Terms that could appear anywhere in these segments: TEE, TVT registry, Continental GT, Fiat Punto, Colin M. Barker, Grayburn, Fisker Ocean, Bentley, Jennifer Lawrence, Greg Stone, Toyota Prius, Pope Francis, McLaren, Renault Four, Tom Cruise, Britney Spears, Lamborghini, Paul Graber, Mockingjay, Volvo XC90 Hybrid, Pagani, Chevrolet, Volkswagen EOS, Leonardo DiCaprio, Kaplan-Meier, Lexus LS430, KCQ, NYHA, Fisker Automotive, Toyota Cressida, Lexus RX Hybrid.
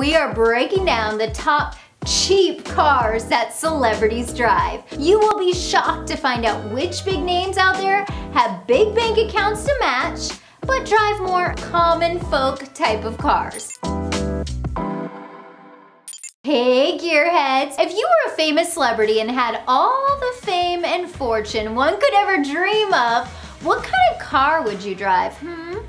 We are breaking down the top cheap cars that celebrities drive. You will be shocked to find out which big names out there have big bank accounts to match, but drive more common folk type of cars. Hey gearheads! If you were a famous celebrity and had all the fame and fortune one could ever dream of, what kind of car would you drive?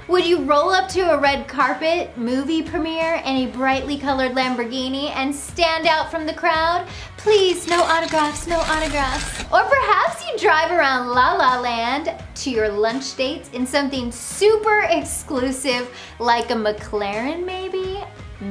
Would you roll up to a red carpet, movie premiere, and a brightly colored Lamborghini and stand out from the crowd? Please, no autographs, no autographs. Or perhaps you drive around La La Land to your lunch dates in something super exclusive like a McLaren maybe?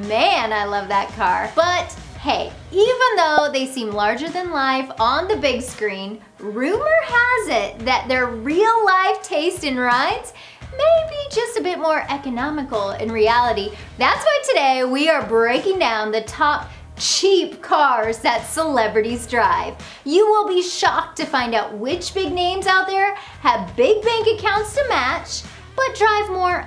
Man, I love that car. But hey, even though they seem larger than life on the big screen, rumor has it that their real life taste in rides maybe just a bit more economical in reality. That's why today we are breaking down the top cheap cars that celebrities drive. You will be shocked to find out which big names out there have big bank accounts to match, but drive more,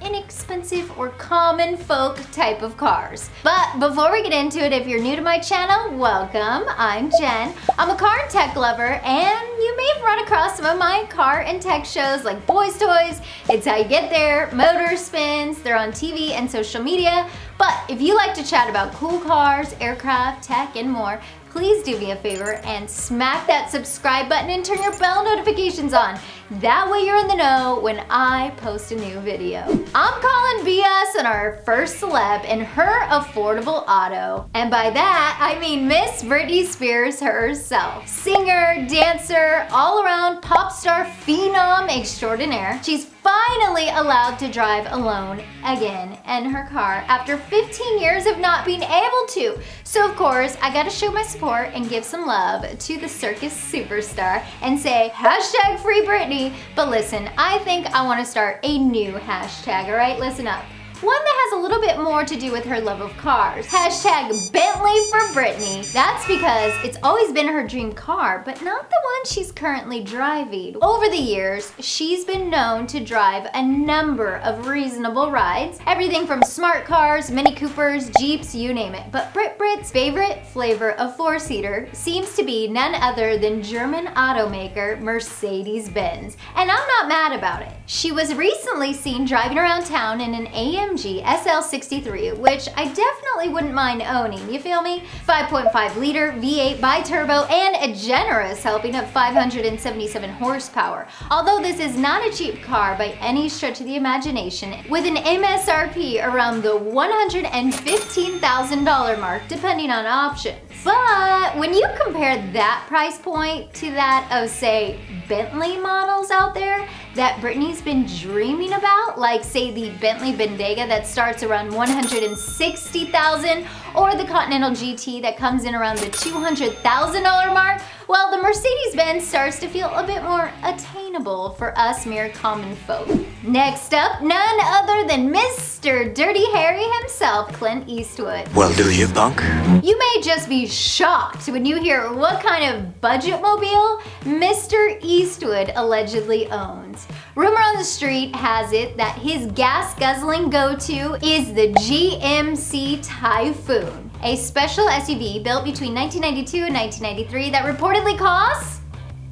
inexpensive or common folk type of cars. But before we get into it, if you're new to my channel, welcome. I'm Jen. I'm a car and tech lover, and you may have run across some of my car and tech shows like Boys Toys, It's How You Get There, Motor Spins. They're on TV and social media. But if you like to chat about cool cars, aircraft, tech, and more, please do me a favor and smack that subscribe button and turn your bell notifications on. That way you're in the know when I post a new video. I'm calling BS on our first celeb in her affordable auto. And by that, I mean Miss Britney Spears herself. Singer, dancer, all-around pop star phenom extraordinaire. She's finally allowed to drive alone again in her car after 15 years of not being able to. So of course, I gotta show my support and give some love to the circus superstar and say hashtag free Britney. But listen, I think I wanna start a new hashtag, all right? Listen up. One that has a little bit more to do with her love of cars. Hashtag Bentley for Britney. That's because it's always been her dream car, but not the one she's currently driving. Over the years, she's been known to drive a number of reasonable rides. Everything from smart cars, Mini Coopers, Jeeps, you name it. But Brit's favorite flavor of four-seater seems to be none other than German automaker Mercedes-Benz. And I'm not mad about it. She was recently seen driving around town in an AMG SL63, which I definitely wouldn't mind owning, you feel me? 5.5 liter V8 bi-turbo and a generous helping of 577 horsepower. Although this is not a cheap car by any stretch of the imagination, with an MSRP around the $115,000 mark, depending on options. But when you compare that price point to that of, say, Bentley models out there that Britney's been dreaming about, like say the Bentley Bentayga that starts around $160,000 or the Continental GT that comes in around the $200,000 mark, well, the Mercedes-Benz starts to feel a bit more attainable for us mere common folk. Next up, none other than Mr. Dirty Harry himself, Clint Eastwood. Well, do you, punk? You may just be shocked when you hear what kind of budget mobile Mr. Eastwood allegedly owns. Rumor on the street has it that his gas-guzzling go-to is the GMC Typhoon, a special SUV built between 1992 and 1993 that reportedly costs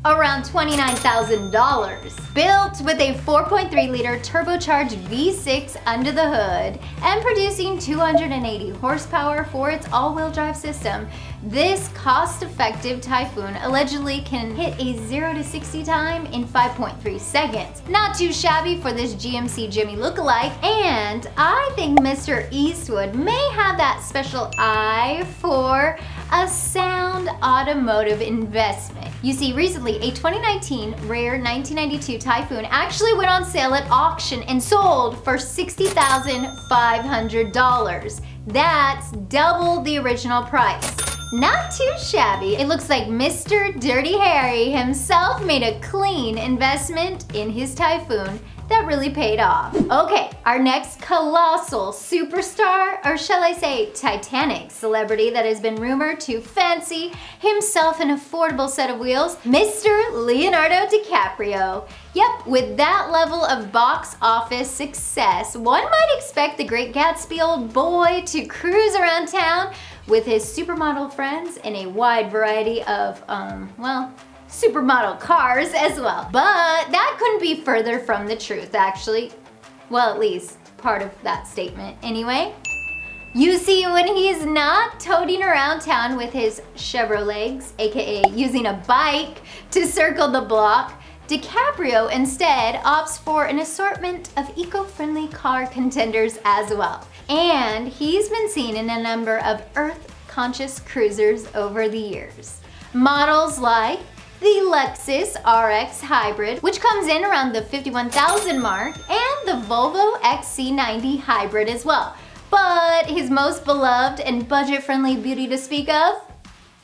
around $29,000. Built with a 4.3 liter turbocharged V6 under the hood and producing 280 horsepower for its all-wheel drive system, this cost-effective Typhoon allegedly can hit a 0 to 60 time in 5.3 seconds. Not too shabby for this GMC Jimmy lookalike, and I think Mr. Eastwood may have that special eye for a sound automotive investment. You see, recently a 2019 rare 1992 Typhoon actually went on sale at auction and sold for $60,500. That's double the original price. Not too shabby. It looks like Mr. Dirty Harry himself made a clean investment in his Typhoon that really paid off. Okay, our next colossal superstar, or shall I say Titanic celebrity that has been rumored to fancy himself an affordable set of wheels, Mr. Leonardo DiCaprio. Yep, with that level of box office success, one might expect the Great Gatsby old boy to cruise around town with his supermodel friends in a wide variety of, well, supermodel cars as well. But that couldn't be further from the truth, actually. Well, at least part of that statement anyway. You see, when he's not toting around town with his Chevrolets, aka using a bike to circle the block, DiCaprio instead opts for an assortment of eco-friendly car contenders as well. And he's been seen in a number of earth-conscious cruisers over the years. Models like the Lexus RX Hybrid, which comes in around the 51,000 mark, and the Volvo XC90 Hybrid as well. But his most beloved and budget-friendly beauty to speak of?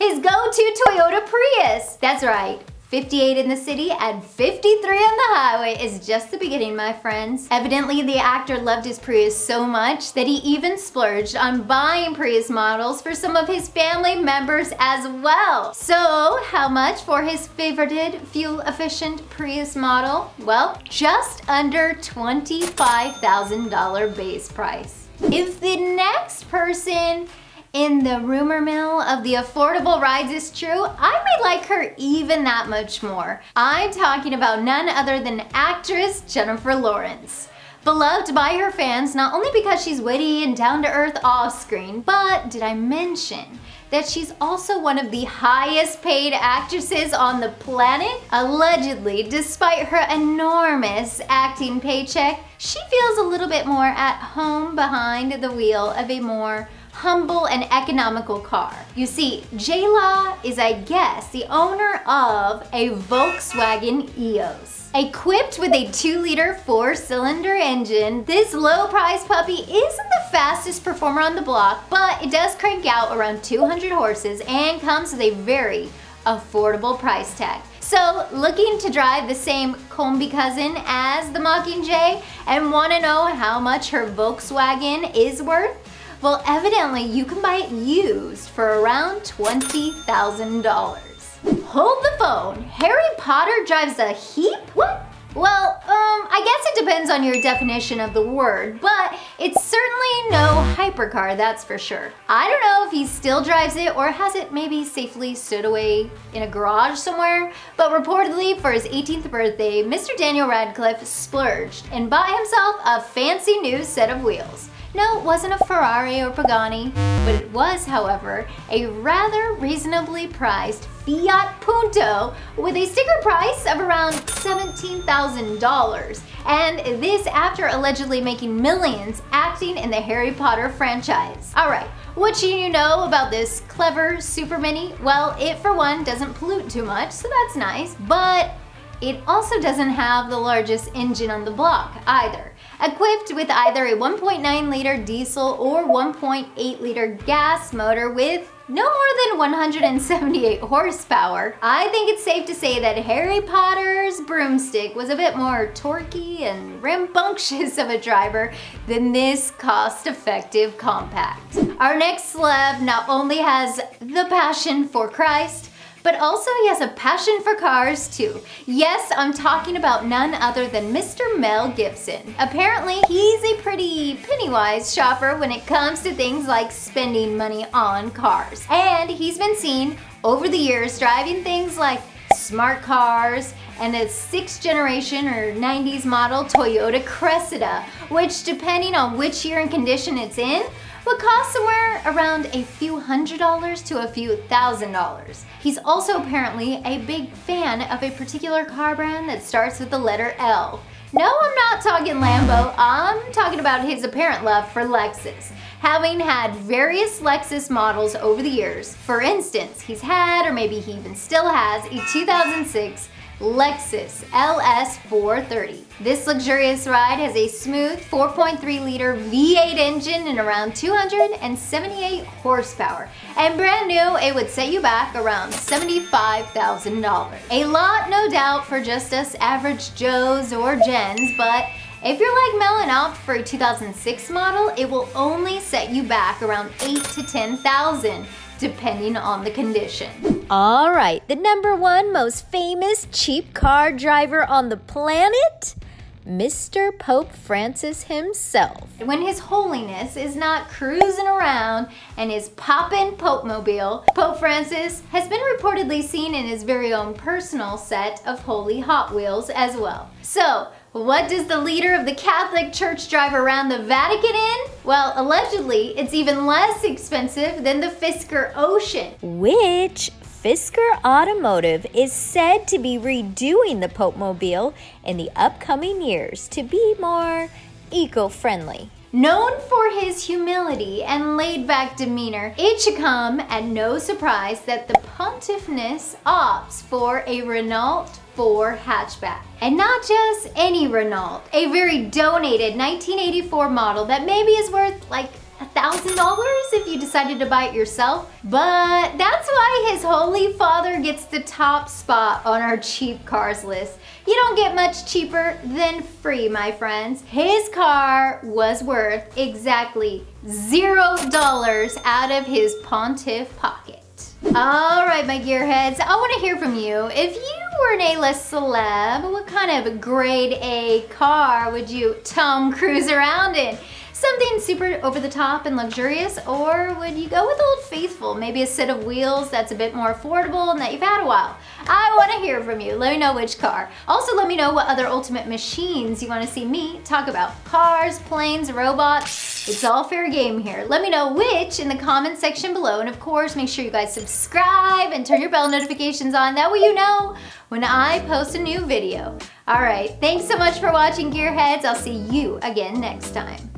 His go-to Toyota Prius! That's right, 58 in the city and 53 on the highway is just the beginning, my friends. Evidently, the actor loved his Prius so much that he even splurged on buying Prius models for some of his family members as well. So, how much for his favorited, fuel-efficient Prius model? Well, just under $25,000 base price. If the next person in the rumor mill of the affordable rides is true, I may like her even that much more. I'm talking about none other than actress Jennifer Lawrence. Beloved by her fans not only because she's witty and down-to-earth off-screen, but did I mention that she's also one of the highest paid actresses on the planet? Allegedly, despite her enormous acting paycheck, she feels a little bit more at home behind the wheel of a more humble and economical car. You see, J-Law is, I guess, the owner of a Volkswagen EOS. Equipped with a 2-liter 4-cylinder engine, this low-priced puppy isn't the fastest performer on the block, but it does crank out around 200 horses and comes with a very affordable price tag. So, looking to drive the same combi cousin as the Mockingjay and want to know how much her Volkswagen is worth? Well, evidently, you can buy it used for around $20,000. Hold the phone. Harry Potter drives a heap? What? Well, I guess it depends on your definition of the word, but it's certainly no hypercar, that's for sure. I don't know if he still drives it or has it maybe safely stowed away in a garage somewhere, but reportedly for his 18th birthday, Mr. Daniel Radcliffe splurged and bought himself a fancy new set of wheels. No, it wasn't a Ferrari or Pagani, but it was, however, a rather reasonably priced Fiat Punto with a sticker price of around $17,000. And this after allegedly making millions acting in the Harry Potter franchise. All right, what should you know about this clever super mini? Well, it for one doesn't pollute too much, so that's nice, but it also doesn't have the largest engine on the block either. Equipped with either a 1.9-liter diesel or 1.8-liter gas motor with no more than 178 horsepower, I think it's safe to say that Harry Potter's broomstick was a bit more torquey and rambunctious of a driver than this cost-effective compact. Our next celeb not only has the passion for Christ, but also he has a passion for cars too. Yes, I'm talking about none other than Mr. Mel Gibson. Apparently, he's a pretty penny-wise shopper when it comes to things like spending money on cars. And he's been seen over the years driving things like smart cars and the 6th generation or 90s model Toyota Cressida, which depending on which year and condition it's in, would cost somewhere around a few $100s to a few $1,000. He's also apparently a big fan of a particular car brand that starts with the letter L. No, I'm not talking Lambo, I'm talking about his apparent love for Lexus. Having had various Lexus models over the years, for instance, he's had, or maybe he even still has, a 2006 Lexus LS430. This luxurious ride has a smooth 4.3-liter V8 engine and around 278 horsepower. And brand new, it would set you back around $75,000. A lot, no doubt, for just us average Joes or Gens, but if you're like Mel and opt for a 2006 model, it will only set you back around $8,000 to $10,000 depending on the condition. All right, the #1 most famous cheap car driver on the planet? Mr. Pope Francis himself. When His Holiness is not cruising around and is poppin' Popemobile, Pope Francis has been reportedly seen in his very own personal set of holy Hot Wheels as well. So, what does the leader of the Catholic Church drive around the Vatican in? Well, allegedly, it's even less expensive than the Fisker Ocean. Which Fisker Automotive is said to be redoing the Popemobile in the upcoming years to be more eco-friendly. Known for his humility and laid-back demeanor, it should come at no surprise that the Pontiffness opts for a Renault Four hatchback. And not just any Renault, a very donated 1984 model that maybe is worth like $1,000 if you decided to buy it yourself. But that's why His Holy Father gets the top spot on our cheap cars list. You don't get much cheaper than free, my friends. His car was worth exactly $0 out of his pontiff pocket. All right, my gearheads, I want to hear from you. If you were an A-list celeb, what kind of grade A car would you Tom Cruise around in? Something super over the top and luxurious, or would you go with Old Faithful? Maybe a set of wheels that's a bit more affordable and that you've had a while. I want to hear from you. Let me know which car. Also, let me know what other ultimate machines you want to see me talk about. Cars, planes, robots. It's all fair game here. Let me know which in the comment section below. And of course, make sure you guys subscribe and turn your bell notifications on. That way you know when I post a new video. All right, thanks so much for watching, Gearheads. I'll see you again next time.